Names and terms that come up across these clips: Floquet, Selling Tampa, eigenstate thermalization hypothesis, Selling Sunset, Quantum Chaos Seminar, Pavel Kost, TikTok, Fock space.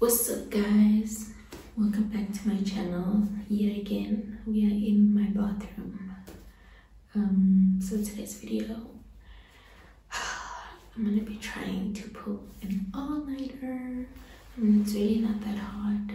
What's up guys, welcome back to my channel. Yet again we are in my bathroom. So today's video I'm gonna be trying to pull an all-nighter. I mean, it's really not that hard.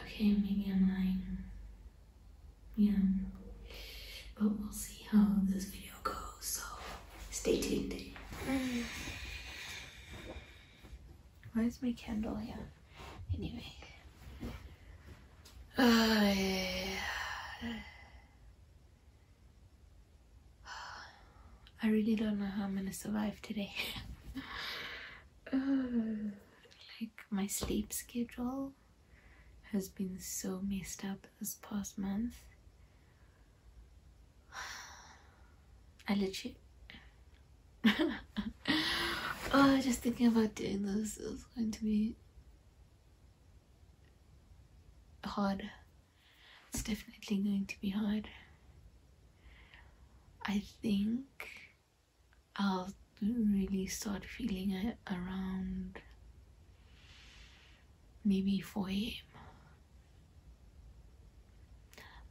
Okay, maybe I'm lying. Yeah, but we'll see how this video goes, so stay tuned. Where's my candle here? Anyway. Yeah. I really don't know how I'm gonna survive today. Like, my sleep schedule has been so messed up this past month. I literally... Oh, just thinking about doing this is going to be hard. It's definitely going to be hard. I think I'll really start feeling it around maybe 4 a.m.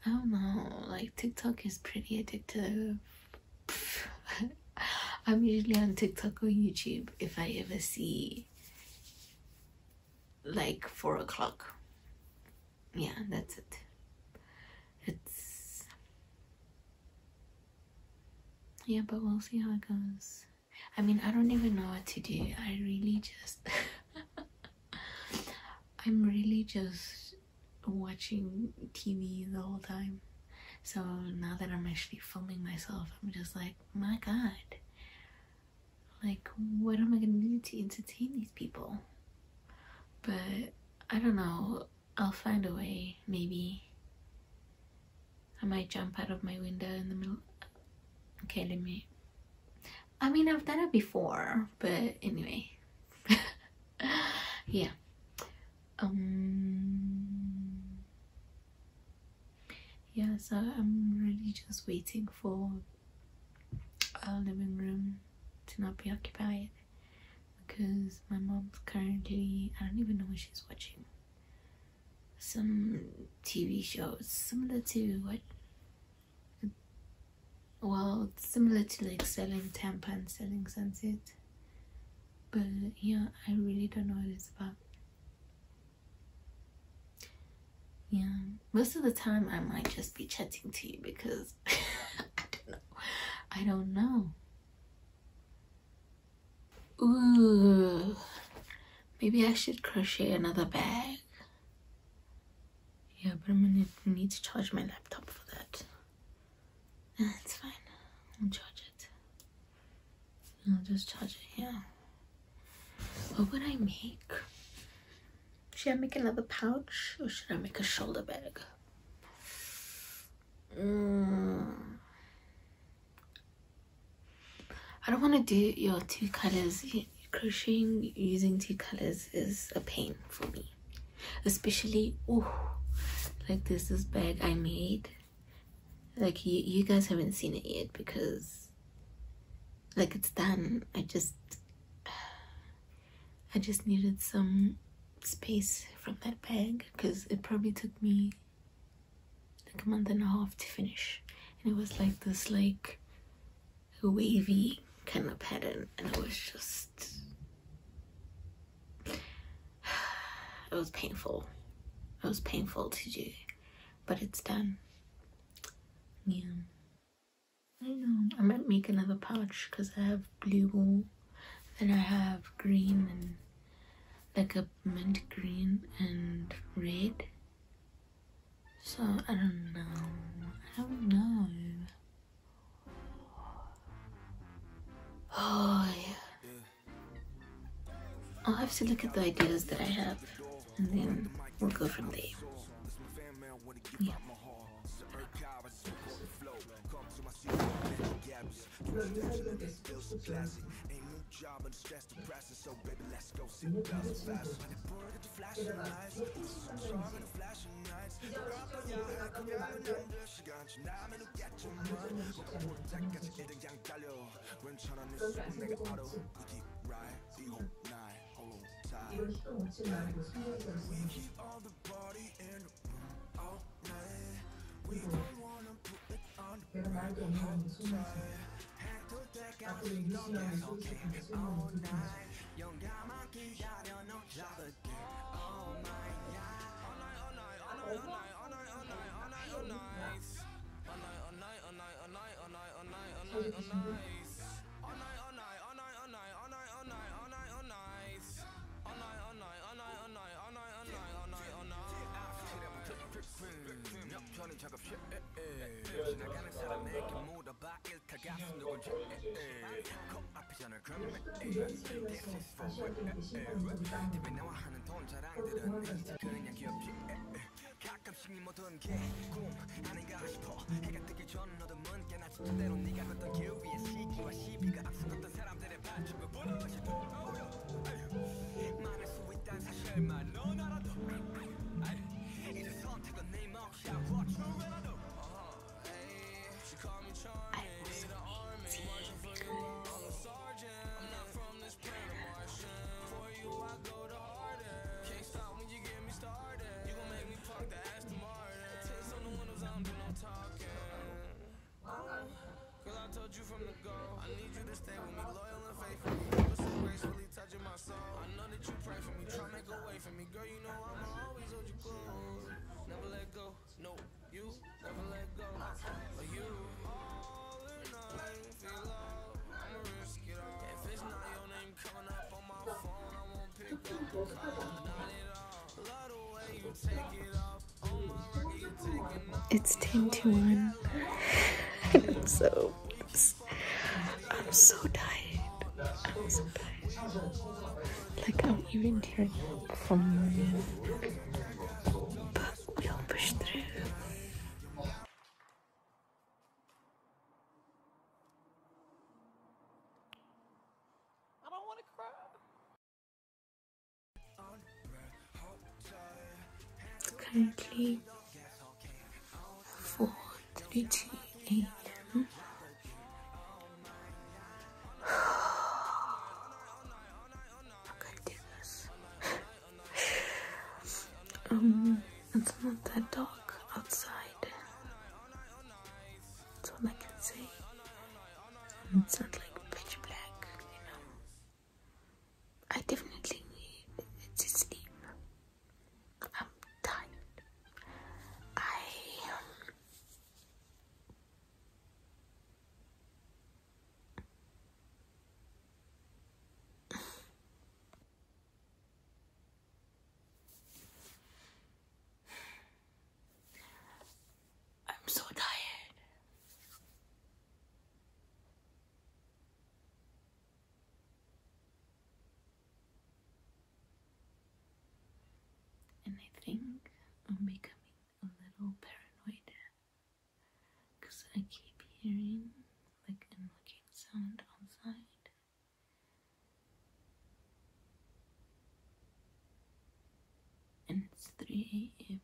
I don't know, like, TikTok is pretty addictive. I'm usually on TikTok or YouTube if I ever see like 4 o'clock. Yeah, that's it. It's... yeah, but we'll see how it goes. I mean, I don't even know what to do. I really just... I'm really just watching TV the whole time. So now that I'm actually filming myself, I'm just like, my God. Like, what am I gonna do to entertain these people? But I don't know, I'll find a way, maybe. I might jump out of my window in the middle. Okay, let me... I mean, I've done it before, but anyway. Yeah. Yeah, so I'm really just waiting for our living room to not be occupied, because my mom's currently, I don't even know what she's watching, some TV show similar to what, well, it's similar to like Selling Tampa and Selling Sunset, but yeah, I really don't know what it's about. Yeah, most of the time I might just be chatting to you because I don't know. Ooh, maybe I should crochet another bag. Yeah, but I'm gonna need to charge my laptop for that. That's fine, I'll charge it. I'll just charge it here. What would I make? Should I make another pouch or should I make a shoulder bag? I don't want to do your 2 colors. Crocheting using 2 colors is a pain for me. Especially, ooh, like this bag I made. Like, you guys haven't seen it yet because, like, it's done. I just needed some space from that bag because it probably took me like a month and a half to finish. And it was like this, like, wavy kind of pattern, and it was just, it was painful. It was painful to do, but it's done. Yeah, I don't know, I might make another pouch because I have blue wool, then I have green and like a mint green and red. So I don't know. Oh yeah, I'll have to look at the ideas that I have and then we'll go from there. Yeah. It's 10:01. I'm so tired. I'm so tired. Like, I'm even tearing up from my head. But we'll push through. I don't want to cry. Currently 4:32 a.m. I can't do this. It's not that dark outside. That's all I can say. It's not like pitch black, you know. I definitely need to sleep. I'm tired. I think I'm becoming a little paranoid because I keep hearing like unlocking sound outside. And it's 3 a.m.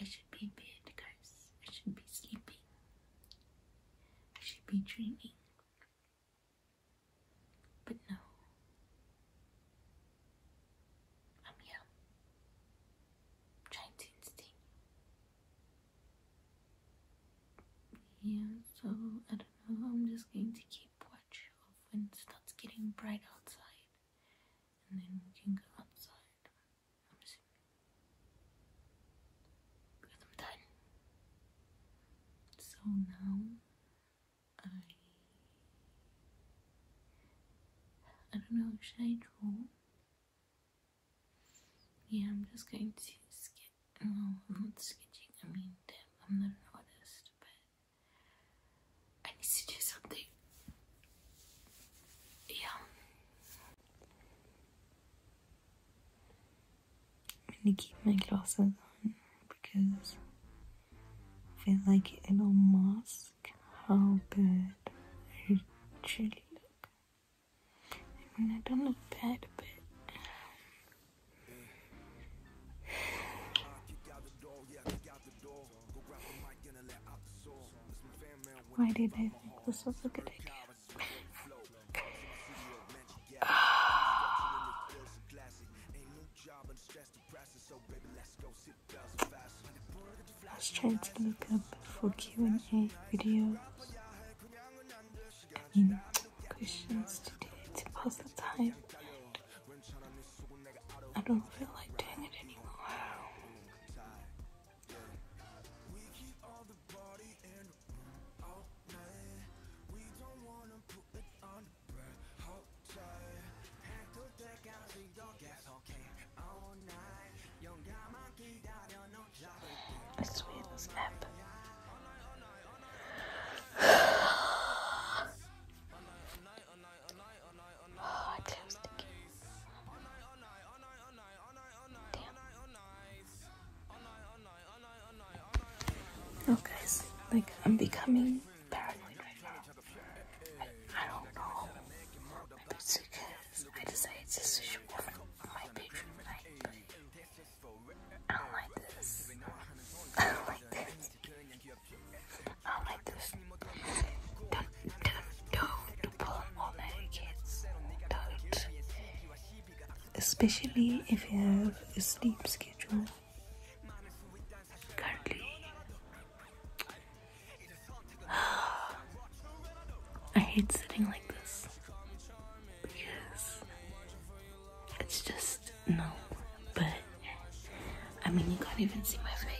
I should be in bed, guys. I should be sleeping. I should be dreaming. But no. Yeah, so I don't know, I'm just going to keep watch of when it starts getting bright outside, and then we can go outside, I'm assuming, because I'm done. So now, I don't know, should I draw? Yeah, I'm just going to sketch. No, I'm not sketching, I mean, damn, I'm not an artist. To do something. Yeah. I'm gonna keep my glasses on because I feel like it'll mask how bad I truly look. I mean, I don't look bad, but why did I think this was a good idea? I was trying to look up for Q&A videos, I mean questions to do it to pass the time, and I don't feel like doing it anymore. I swear this app. Oh, I closed the game. Damn. Oh guys, like I'm becoming paranoid right now. I don't know. Maybe it's because I decided to switch off my bedroom light, but I don't like this. I don't like this. I don't like this. Don't pull all nighter kids. Don't. Especially if you have a sleep schedule. Currently, I hate sitting like this because it's just no. But I mean, you can't even see my face.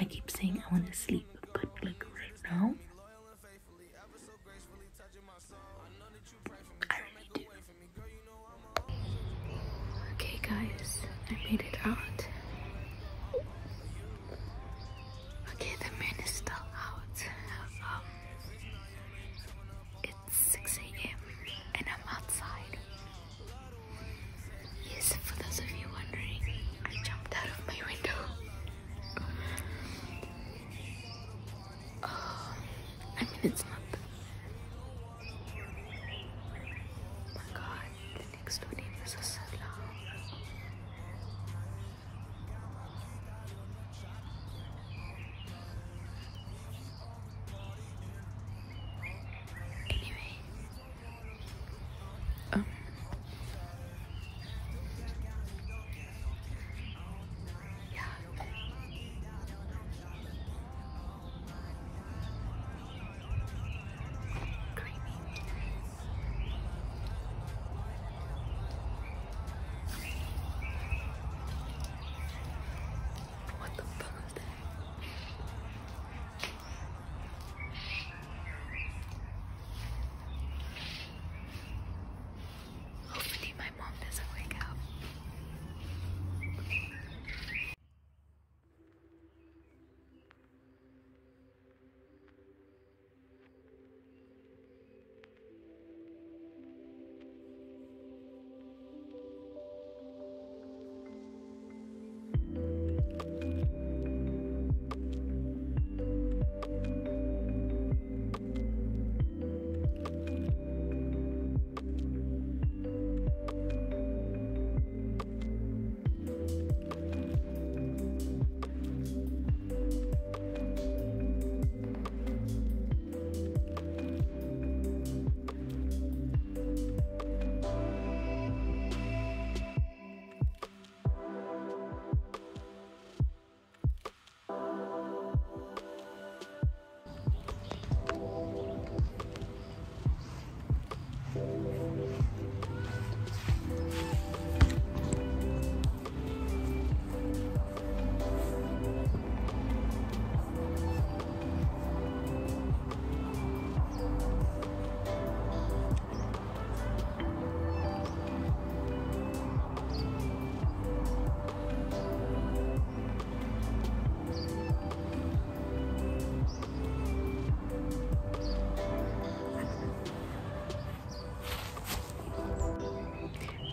I keep saying I want to sleep, but like right now, I really do. Okay guys, I made it out. Okay, the man is still out. It's 6 a.m. and I'm outside. Yes, for those of you wondering, I jumped out of my window. It's not. Oh my god, the next door neighbors are so loud. Anyway,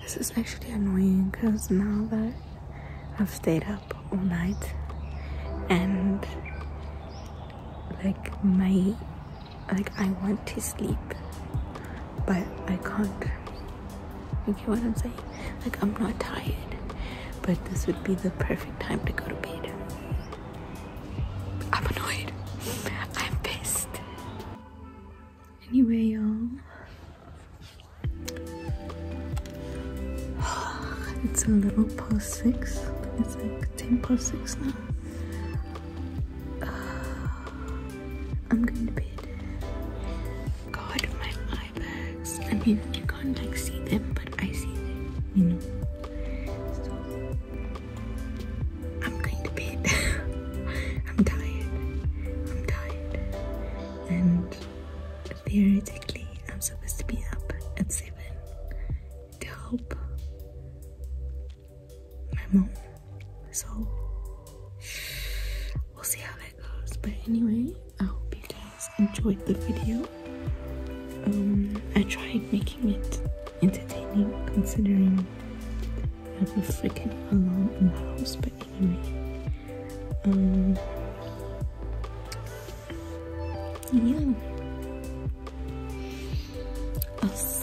this is actually annoying because now that I've stayed up all night and like I want to sleep but I can't. You get what I'm saying? Like I'm not tired, but this would be the perfect time to go to bed. I'm annoyed. I'm pissed. Anyway, y'all, it's a little past 6. It's like 10 past 6 now. I'm going to bed. God, my eye bags. I mean, you can't like see them, but I see them, you know. So I'm going to bed. I'm tired. And theoretically, I'm supposed to be up at 7 to help my mom. So we'll see how that goes. But anyway, I hope you guys enjoyed the video. I tried making it entertaining considering I have a freaking alarm in the house, but anyway, yeah, I'll see